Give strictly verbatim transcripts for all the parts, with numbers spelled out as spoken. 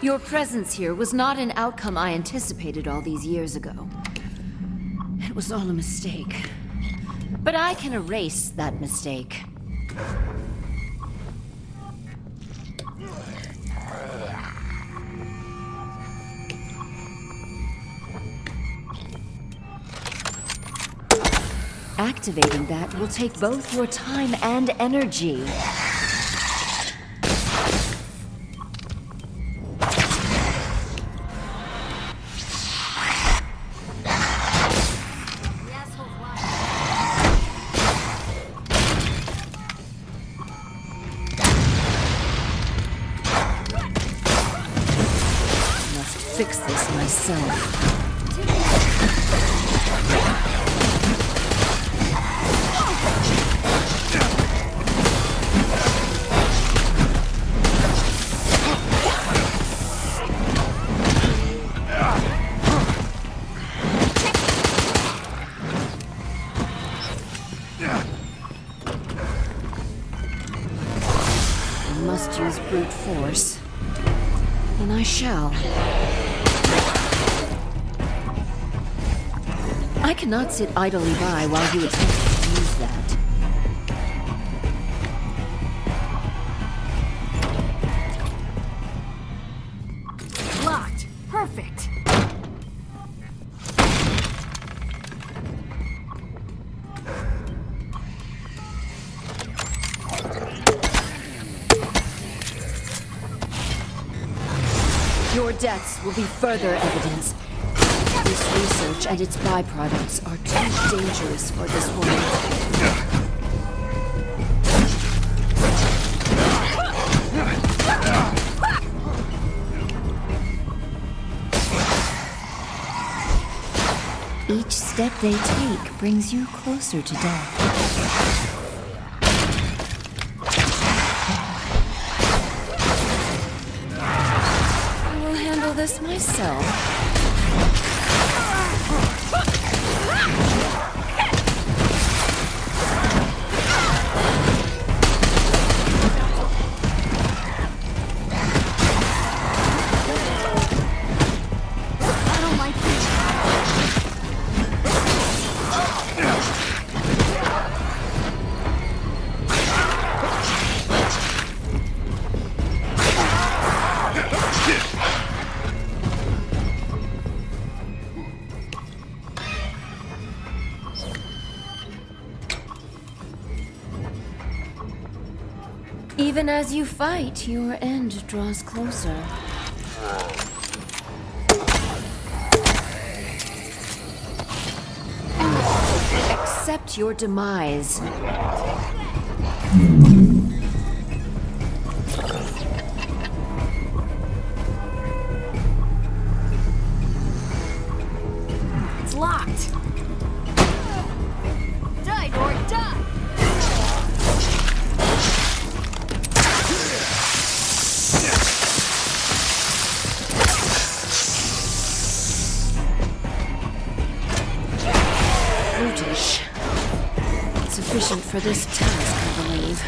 Your presence here was not an outcome I anticipated all these years ago. It was all a mistake. But I can erase that mistake. Activating that will take both your time and energy. Fix this myself. I must use brute force, and I shall. I cannot sit idly by while you attempt to use that. Locked. Perfect. Your deaths will be further evidence. This research and its byproducts are too dangerous for this world. Each step they take brings you closer to death. I will handle this myself. Even as you fight, your end draws closer. Accept your demise. It's locked. Die or die. Sufficient for this task, I believe.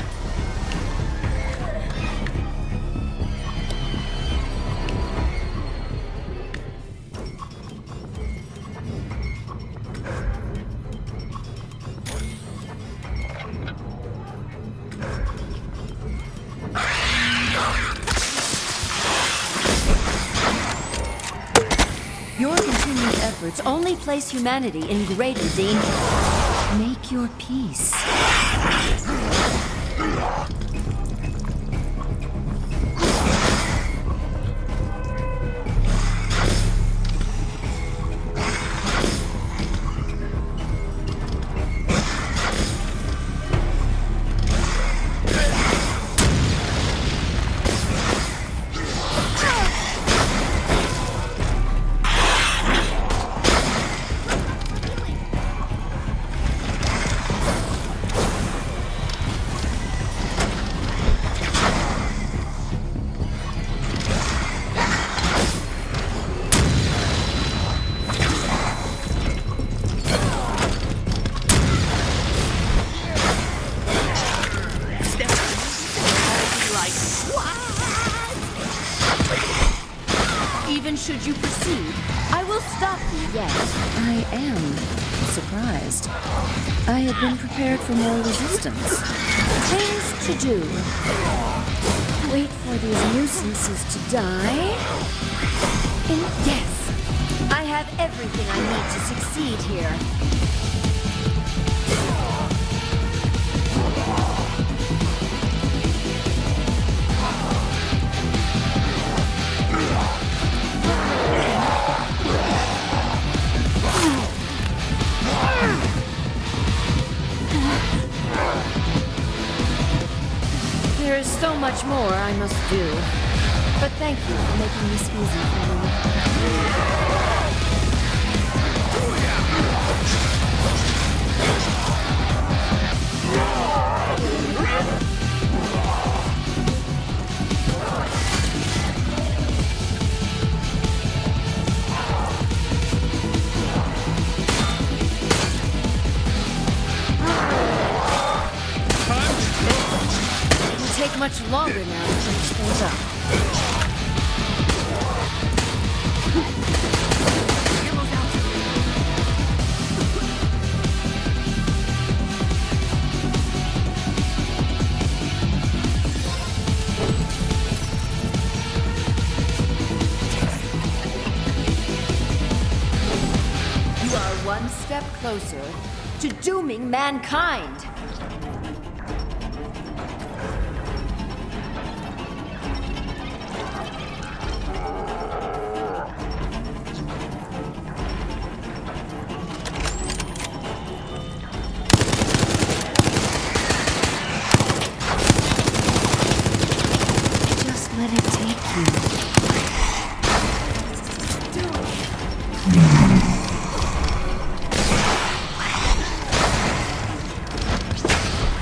Your continued efforts only place humanity in greater danger. Make your peace. and should you proceed, I will stop you. Yes, I am surprised. I had been prepared for more resistance. Things to do. Wait for these nuisances to die. And yes, I have everything I need to succeed here. There is so much more I must do, but thank you for making this easy for me. Take much longer now to finish things up. You are one step closer to dooming mankind. Let it take you. Do it.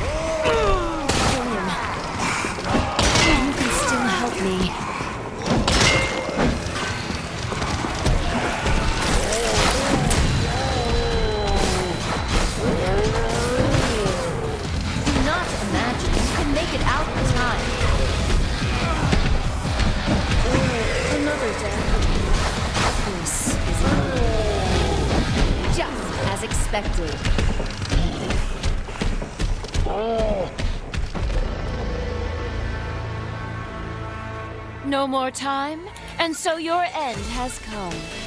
William, you can still help me. Do not imagine you can make it out in time. This is just as expected. No more time, and so your end has come.